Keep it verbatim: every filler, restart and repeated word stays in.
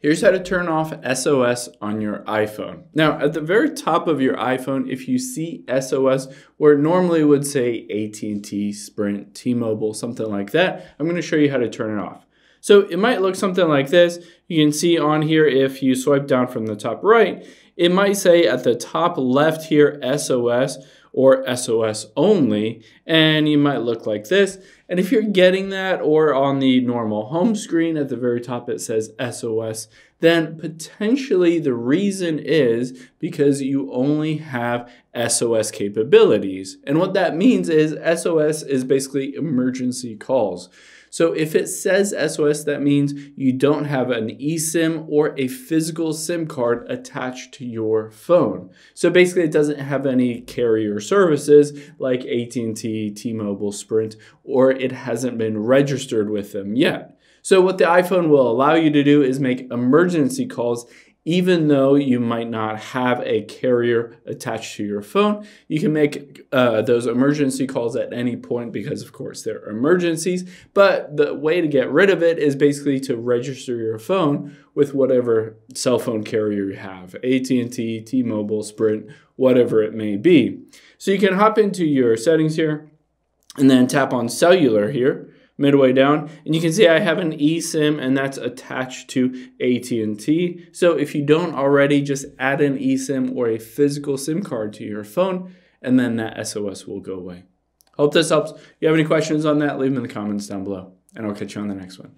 Here's how to turn off S O S on your iPhone. Now, at the very top of your iPhone, if you see S O S, where it normally would say A T and T, Sprint, T-Mobile, something like that, I'm gonna show you how to turn it off. So it might look something like this. You can see on here, if you swipe down from the top right, it might say at the top left here, S O S or S O S only, and you might look like this. And if you're getting that, or on the normal home screen at the very top it says S O S, then potentially the reason is because you only have S O S capabilities. And what that means is S O S is basically emergency calls. So if it says S O S, that means you don't have an eSIM or a physical SIM card attached to your phone. So basically it doesn't have any carrier services like A T and T, T-Mobile, Sprint, or it hasn't been registered with them yet. So what the iPhone will allow you to do is make emergency calls even though you might not have a carrier attached to your phone. You can make uh, those emergency calls at any point because, of course, they're emergencies. But the way to get rid of it is basically to register your phone with whatever cell phone carrier you have, A T and T, T-Mobile, Sprint, whatever it may be. So you can hop into your settings here and then tap on cellular here. Midway down, and you can see I have an eSIM, and that's attached to A T and T. So if you don't already, just add an eSIM or a physical SIM card to your phone, and then that S O S will go away. Hope this helps. If you have any questions on that, leave them in the comments down below, and I'll catch you on the next one.